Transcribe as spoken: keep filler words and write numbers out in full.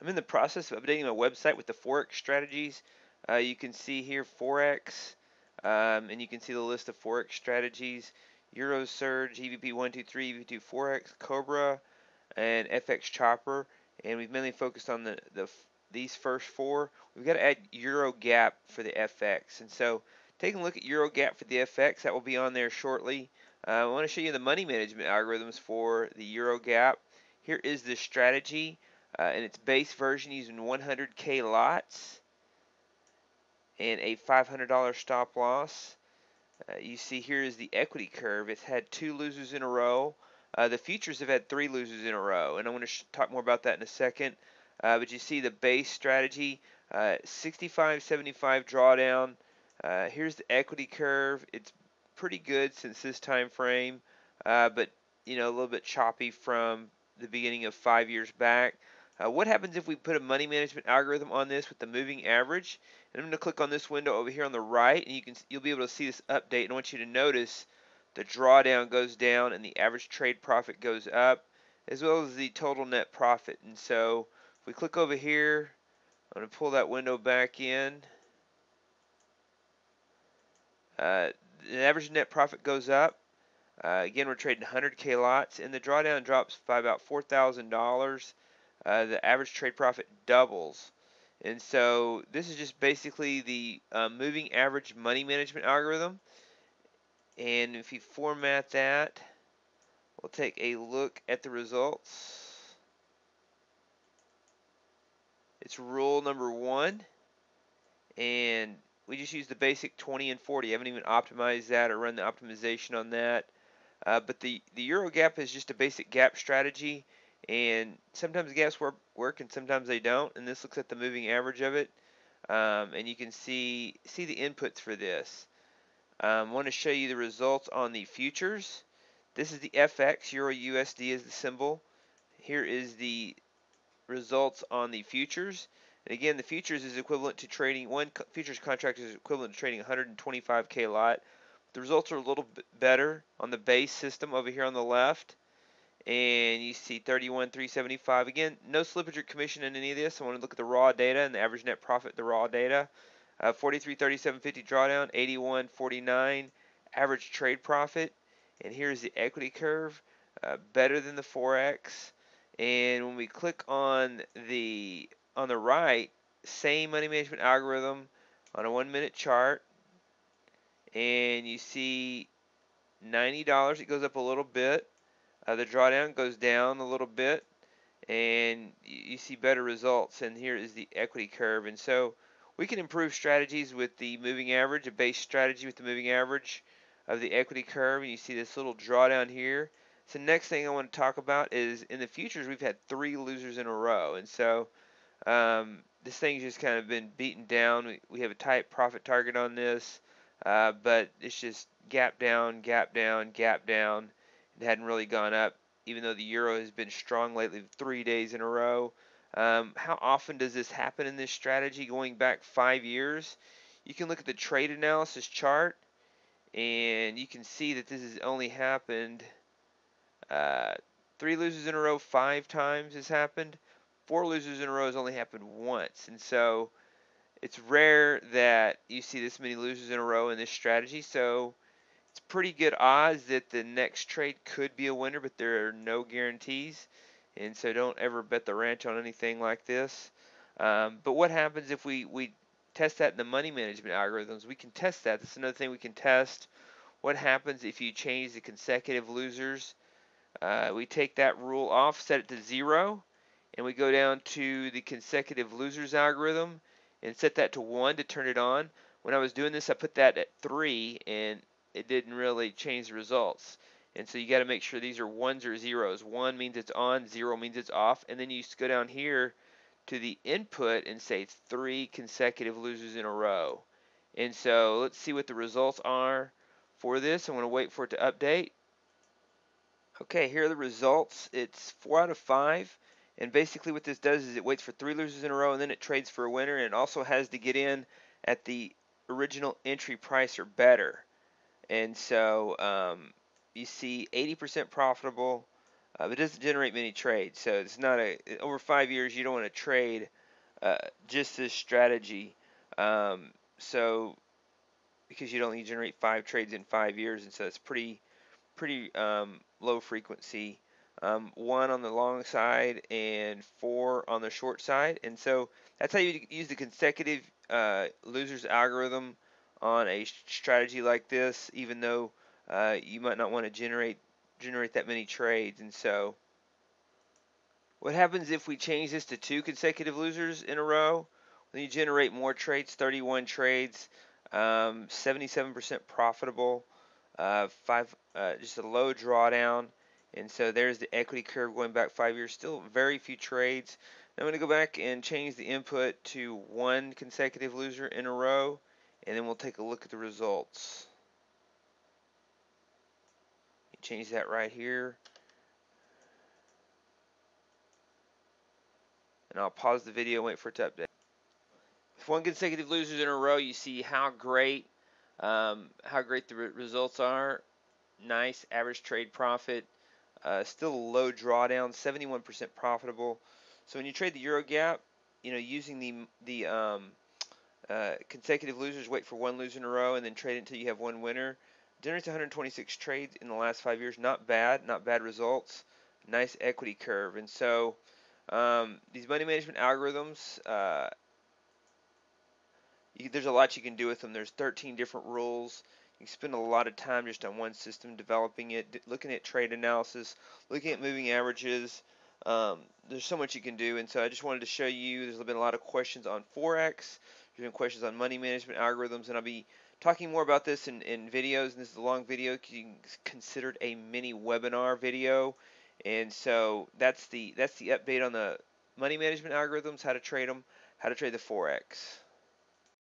I'm in the process of updating my website with the Forex strategies. Uh, you can see here Forex, um, and you can see the list of Forex strategies. Euro Surge, E V P one two three, E V P twenty-four X, Cobra, and F X Chopper. And we've mainly focused on the, the these first four. We've got to add Euro Gap for the F X. And so taking a look at Euro Gap for the F X, that will be on there shortly. Uh, I want to show you the money management algorithms for the Euro Gap. Here is the strategy uh, in its base version using one hundred K lots and a five hundred dollar stop loss. Uh, you see here is the equity curve. It's had two losers in a row. Uh, the futures have had three losers in a row, and I want to talk more about that in a second. Uh, but you see the base strategy, uh, sixty-five seventy-five drawdown. Uh, here's the equity curve. It's pretty good since this time frame, uh, but you know, a little bit choppy from the beginning of five years back. Uh, what happens if we put a money management algorithm on this with the moving average? And I'm going to click on this window over here on the right, and you can you'll be able to see this update. And I want you to notice the drawdown goes down, and the average trade profit goes up, as well as the total net profit. And so if we click over here, I'm going to pull that window back in. Uh, the average net profit goes up. Uh, again, we're trading one hundred K lots, and the drawdown drops by about four thousand dollars. Uh, the average trade profit doubles. And so this is just basically the uh, moving average money management algorithm. And if you format that, we'll take a look at the results. It's rule number one, and we just use the basic twenty and forty. I haven't even optimized that or run the optimization on that. Uh, but the, the Euro Gap is just a basic gap strategy, and sometimes gaps work, work and sometimes they don't, and this looks at the moving average of it. Um, and you can see, see the inputs for this. I um, want to show you the results on the futures. This is the F X, Euro U S D is the symbol. Here is the results on the futures. And again, the futures is equivalent to trading, one futures contract is equivalent to trading one hundred twenty-five K lot. The results are a little bit better on the base system over here on the left. And you see thirty-one three seventy-five. Again, no slippage or commission in any of this. I want to look at the raw data and the average net profit, the raw data. Uh, forty-three thirty-seven fifty drawdown, eighty-one forty-nine average trade profit, and here's the equity curve, uh, better than the Forex. And when we click on the on the right, same money management algorithm on a one-minute chart, and you see ninety dollars. It goes up a little bit. Uh, the drawdown goes down a little bit, and you, you see better results. And here is the equity curve, and so. We can improve strategies with the moving average, a base strategy with the moving average of the equity curve, and you see this little drawdown here. So next thing I want to talk about is in the futures we've had three losers in a row, and so um, this thing's just kind of been beaten down. We, we have a tight profit target on this, uh, but it's just gap down, gap down, gap down. It hadn't really gone up, even though the euro has been strong lately, three days in a row. Um, how often does this happen in this strategy going back five years? You can look at the trade analysis chart, and you can see that this has only happened uh, three losers in a row, five times has happened. Four losers in a row has only happened once. And so it's rare that you see this many losers in a row in this strategy. So it's pretty good odds that the next trade could be a winner, but there are no guarantees. And so don't ever bet the ranch on anything like this. Um, but what happens if we, we test that in the money management algorithms? We can test that. That's another thing we can test. What happens if you change the consecutive losers? Uh, we take that rule off, set it to zero, and we go down to the consecutive losers algorithm and set that to one to turn it on. When I was doing this, I put that at three, and it didn't really change the results. And so you got to make sure these are ones or zeros. One means it's on, zero means it's off. And then you go down here to the input and say three consecutive losers in a row. And so let's see what the results are for this. I'm going to wait for it to update. Okay, here are the results. It's four out of five. And basically what this does is it waits for three losers in a row, and then it trades for a winner. And it also has to get in at the original entry price or better. And so... Um, you see eighty percent profitable, Uh, but it doesn't generate many trades, so it's not a over five years. You don't want to trade uh, just this strategy, um, so because you don't you generate five trades in five years, and so it's pretty pretty um, low frequency. Um, one on the long side and four on the short side, and so that's how you use the consecutive uh, losers algorithm on a strategy like this, even though uh, you might not want to generate. generate that many trades. And so what happens if we change this to two consecutive losers in a row? Then you generate more trades, thirty-one trades, um, seventy-seven percent profitable, uh, five uh, just a low drawdown. And so there's the equity curve going back five years, still very few trades. Now I'm going to go back and change the input to one consecutive loser in a row, and then we'll take a look at the results. Change that right here, and I'll pause the video and wait for it to update. With one consecutive losers in a row, you see how great um, how great the re results are. Nice average trade profit, uh, still a low drawdown, seventy-one percent profitable. So when you trade the Euro Gap, you know, using the the um, uh, consecutive losers, wait for one loser in a row, and then trade until you have one winner. Generates one hundred twenty-six trades in the last five years. Not bad, not bad results. Nice equity curve. And so um, these money management algorithms, uh, you, there's a lot you can do with them. There's thirteen different rules. You can spend a lot of time just on one system, developing it, looking at trade analysis, looking at moving averages. Um, there's so much you can do. And so I just wanted to show you, there's been a lot of questions on Forex. There's been questions on money management algorithms, and I'll be talking more about this in, in videos, and this is a long video. You can consider it a mini webinar video. And so that's the that's the update on the money management algorithms, how to trade them, how to trade the Forex.